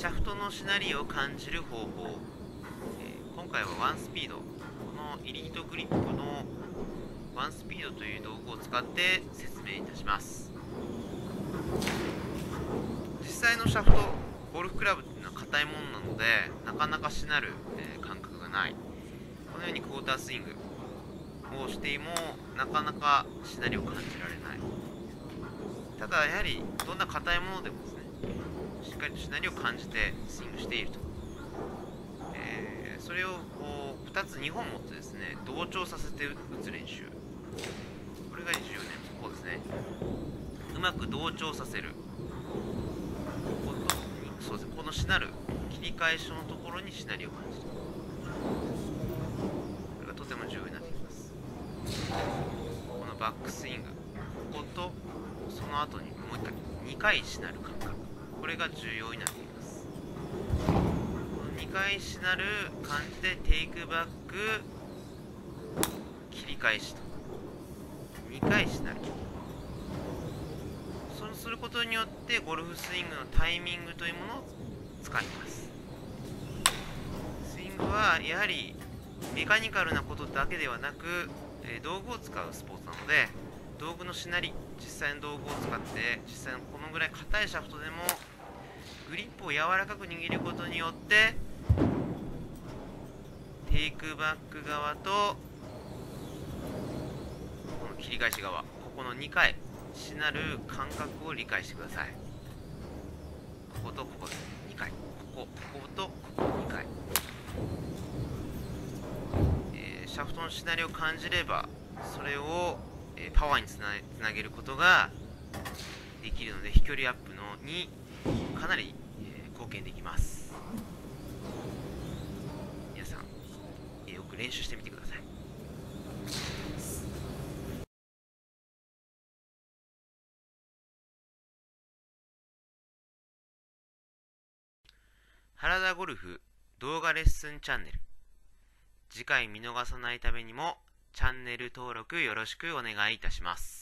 シャフトのシナリオを感じる方法、今回はワンスピード、このエリートグリップのワンスピードという道具を使って説明いたします。実際のシャフト、ゴルフクラブっていうのは硬いものなのでなかなかしなる、感覚がない。このようにクォータースイングをしてもなかなかしなりを感じられない。ただやはりどんな硬いものでもですね、しっかりとしなりを感じてスイングしていると、それをこう2つ2本持ってですね、同調させて打つ練習、これが重要ね。こうですね、うまく同調させる、そうですね、このしなる切り返しのところにしなりを感じる、これがとても重要になってきます。このバックスイング、こことその後にもう1回2回しなる感覚、これが重要になってきます。この2回しなる感じでテイクバック切り返しと2回しなる、そうすることによってゴルフスイングのタイミングというものを使います。スイングはやはりメカニカルなことだけではなく、道具を使うスポーツなので、道具のしなり、実際の道具を使って、実際のこのぐらい硬いシャフトでもグリップを柔らかく握ることによってテイクバック側とこの切り返し側、ここの2回しなる感覚を理解してください。こことここ2回、こことここ2回、シャフトのしなりを感じればそれを、パワーにつなげることができるので、飛距離アップのにかなり、貢献できます。皆さん、よく練習してみてください。原田ゴルフ動画レッスンチャンネル、次回見逃さないためにもチャンネル登録よろしくお願いいたします。